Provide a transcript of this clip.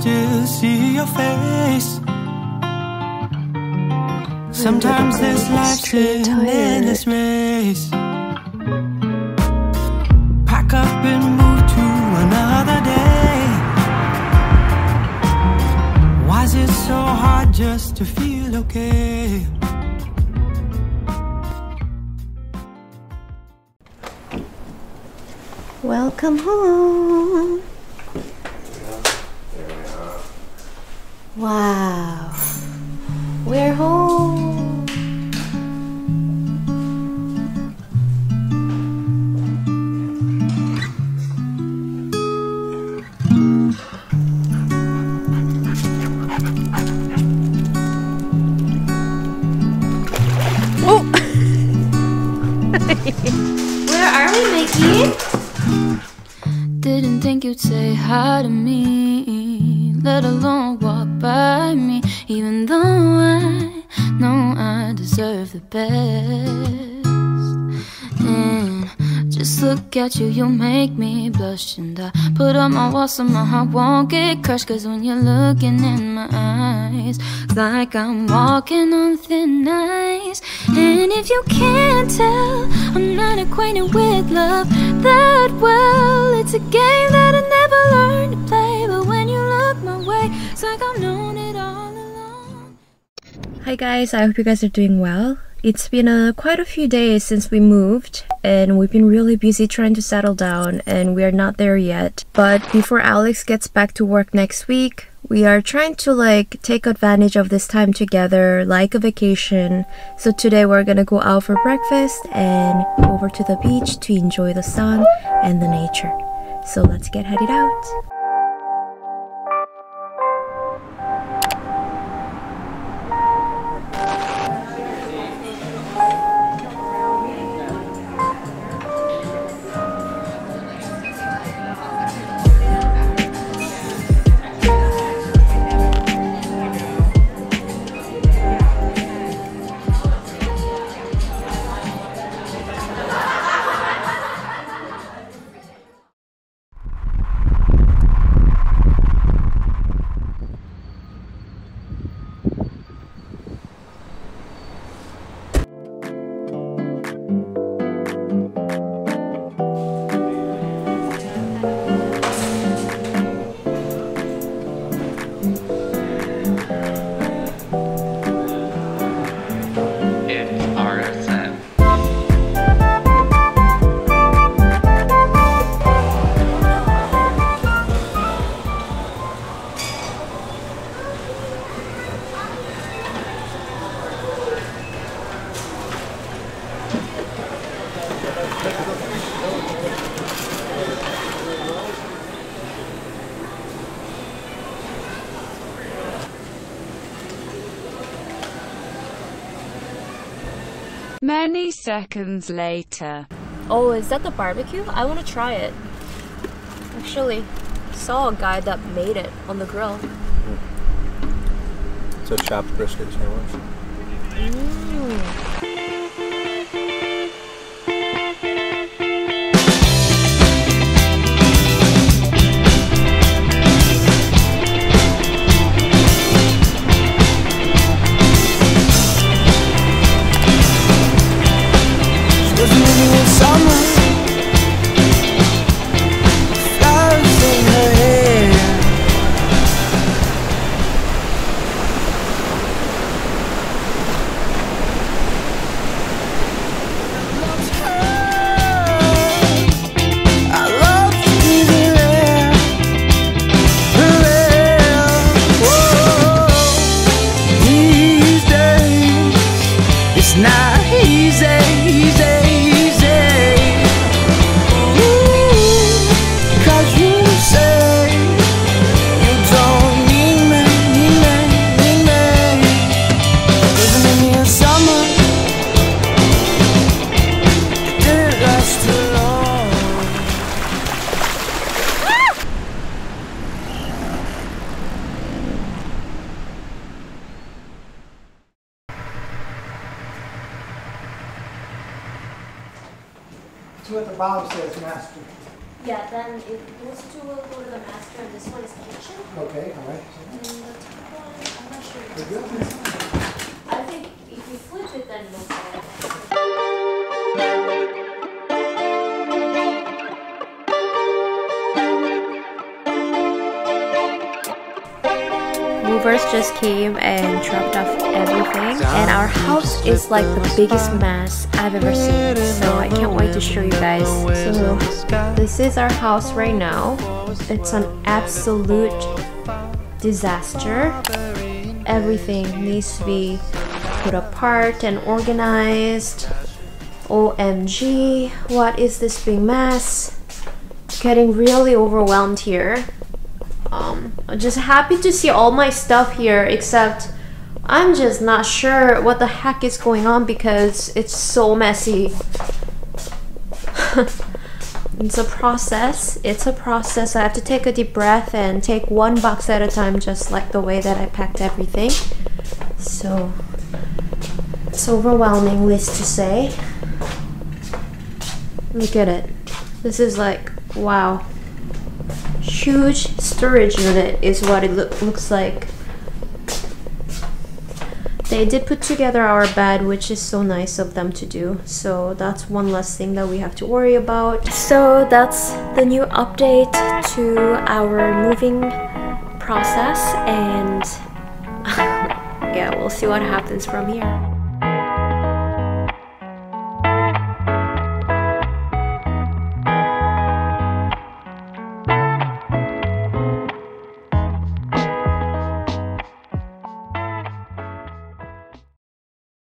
still see your face. Sometimes this life's an endless race. Pack up and move to another day. Why is it so hard just to feel okay? Welcome home. Wow, we're home. Oh, where are we, Mickey? Didn't think you'd say hi to me, let alone walk by me, even though I know I deserve the best. And just look at you, you make me blush, and I put up my wall so my heart won't get crushed. Cause when you're looking in my eyes, it's like I'm walking on thin ice. And if you can't tell, I'm not acquainted with love that well. It's a game that I never learned to play, but when you look my way, it's like I've known it all along. Hi guys, I hope you guys are doing well. It's been quite a few days since we moved, and we've been really busy trying to settle down, and we are not there yet. But before Alex gets back to work next week, we are trying to like take advantage of this time together like a vacation. So today we're gonna go out for breakfast and go over to the beach to enjoy the sun and the nature. So let's get headed out. Many seconds later. Oh, is that the barbecue? I want to try it. Actually, saw a guy that made it on the grill. It's a chopped brisket sandwich. Mm. What the Bible says, Master. Yeah, then those two will go to the master and this one is kitchen. Okay, all right. And the top one, I'm not sure. I think if you flip it, then we'll find it. Movers just came and dropped off everything, and our house is like the biggest mess I've ever seen, so I can't wait to show you guys. So this is our house right now. It's an absolute disaster. Everything needs to be put apart and organized. OMG, what is this big mess? Getting really overwhelmed here. I'm just happy to see all my stuff here, except I'm just not sure what the heck is going on because it's so messy. It's a process. It's a process. I have to take a deep breath and take one box at a time, just like the way that I packed everything. So it's overwhelming, least to say. Look at it. This is like, wow. Huge storage unit is what it looks like. They did put together our bed, which is so nice of them to do, so that's one less thing that we have to worry about. So that's the new update to our moving process, and yeah, we'll see what happens from here.